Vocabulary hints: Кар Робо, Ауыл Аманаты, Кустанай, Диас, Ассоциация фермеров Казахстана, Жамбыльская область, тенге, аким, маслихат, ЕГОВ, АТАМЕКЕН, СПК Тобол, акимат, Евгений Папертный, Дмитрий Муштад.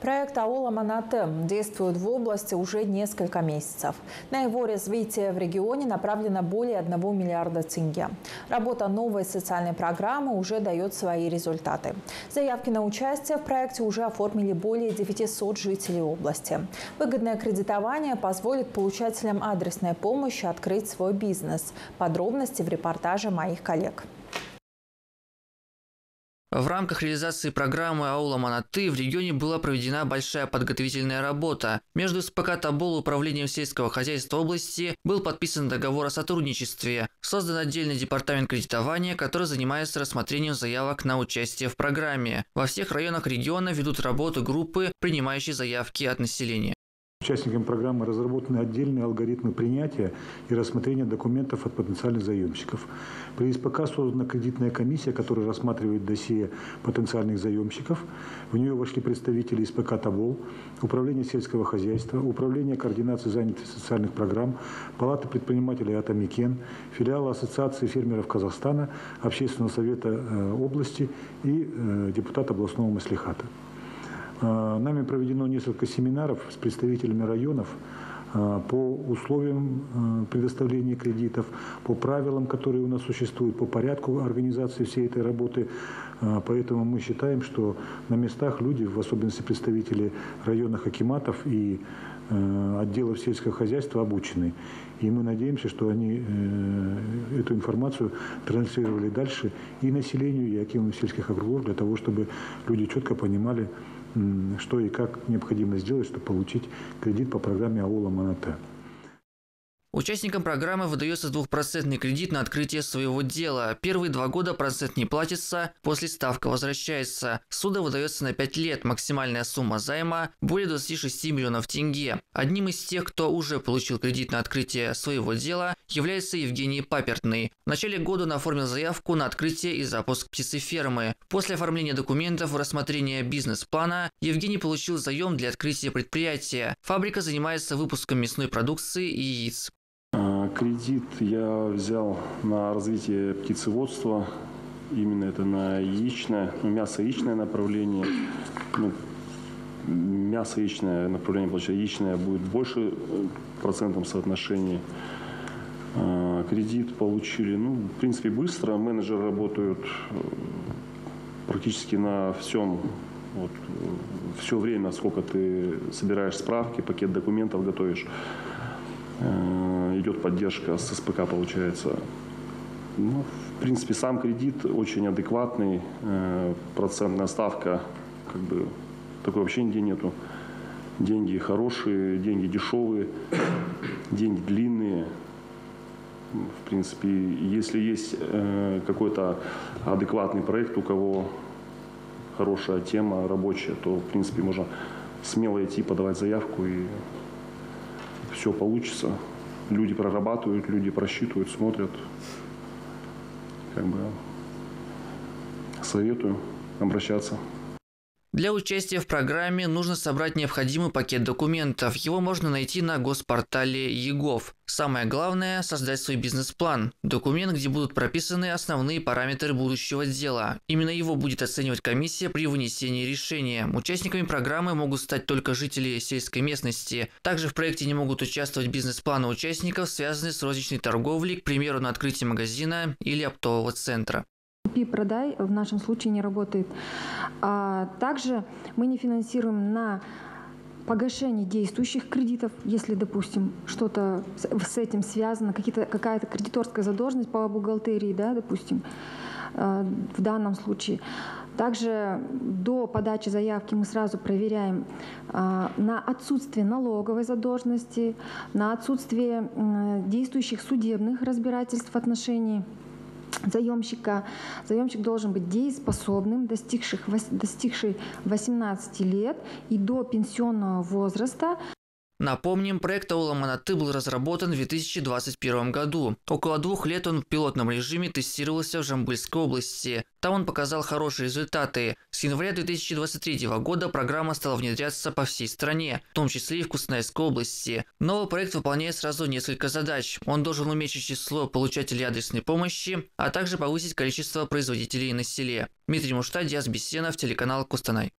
Проект «Ауыл Аманаты» действует в области уже несколько месяцев. На его развитие в регионе направлено более 1 миллиарда тенге. Работа новой социальной программы уже дает свои результаты. Заявки на участие в проекте уже оформили более 900 жителей области. Выгодное кредитование позволит получателям адресной помощи открыть свой бизнес. Подробности в репортаже моих коллег. В рамках реализации программы «Ауыл Аманаты» в регионе была проведена большая подготовительная работа. Между СПК «Тобол» и управлением сельского хозяйства области был подписан договор о сотрудничестве. Создан отдельный департамент кредитования, который занимается рассмотрением заявок на участие в программе. Во всех районах региона ведут работу группы, принимающие заявки от населения. Участникам программы разработаны отдельные алгоритмы принятия и рассмотрения документов от потенциальных заемщиков. При СПК создана кредитная комиссия, которая рассматривает досье потенциальных заемщиков. В нее вошли представители СПК «Тобол», Управление сельского хозяйства, Управление координации занятости социальных программ, Палаты предпринимателей «АТАМЕКЕН», филиала Ассоциации фермеров Казахстана, Общественного совета области и депутат областного маслихата. Нами проведено несколько семинаров с представителями районов по условиям предоставления кредитов, по правилам, которые у нас существуют, по порядку организации всей этой работы. Поэтому мы считаем, что на местах люди, в особенности представители районных акиматов и отделов сельского хозяйства, обучены. И мы надеемся, что они эту информацию транслировали дальше и населению, и акимам сельских округов, для того, чтобы люди четко понимали, что и как необходимо сделать, чтобы получить кредит по программе «Ауыл Аманаты». Участникам программы выдается 2% кредит на открытие своего дела. Первые 2 года процент не платится, после ставка возвращается. Суда выдается на 5 лет. Максимальная сумма займа – более 26 миллионов тенге. Одним из тех, кто уже получил кредит на открытие своего дела, является Евгений Папертный. В начале года он оформил заявку на открытие и запуск птицефермы. После оформления документов и рассмотрения бизнес-плана Евгений получил заем для открытия предприятия. Фабрика занимается выпуском мясной продукции и яиц. Кредит я взял на развитие птицеводства, именно это на яичное, мясо-яичное направление. Мясо-яичное направление, получается, яичное будет больше в процентном соотношении. Кредит получили, в принципе, быстро. Менеджеры работают практически на всем. Все время, сколько ты собираешь справки, пакет документов готовишь. Идет поддержка с СПК, получается. В принципе, сам кредит очень адекватный. Процентная ставка, такой вообще нигде нету. Деньги хорошие, деньги дешевые, деньги длинные. В принципе, если есть какой-то адекватный проект, у кого хорошая тема рабочая, то, в принципе, можно смело идти, подавать заявку, и все получится. Люди прорабатывают, люди просчитывают, смотрят. Советую обращаться. Для участия в программе нужно собрать необходимый пакет документов. Его можно найти на госпортале ЕГОВ. Самое главное – создать свой бизнес-план. Документ, где будут прописаны основные параметры будущего дела. Именно его будет оценивать комиссия при вынесении решения. Участниками программы могут стать только жители сельской местности. Также в проекте не могут участвовать бизнес-планы участников, связанные с розничной торговлей, к примеру, на открытии магазина или оптового центра. «Купи-продай» в нашем случае не работает. Также мы не финансируем на погашение действующих кредитов, если, допустим, что-то с этим связано, какая-то кредиторская задолженность по бухгалтерии, допустим, в данном случае. Также до подачи заявки мы сразу проверяем на отсутствие налоговой задолженности, на отсутствие действующих судебных разбирательств в отношении заемщика. Заемщик должен быть дееспособным, достигший 18 лет и до пенсионного возраста. Напомним, проект «Ауыл Аманаты» был разработан в 2021 году. Около 2 лет он в пилотном режиме тестировался в Жамбыльской области. Там он показал хорошие результаты. С января 2023 года программа стала внедряться по всей стране, в том числе и в Кустанайской области. Новый проект выполняет сразу несколько задач. Он должен уменьшить число получателей адресной помощи, а также повысить количество производителей на селе. Дмитрий Муштад, Диас, телеканал Кустанай.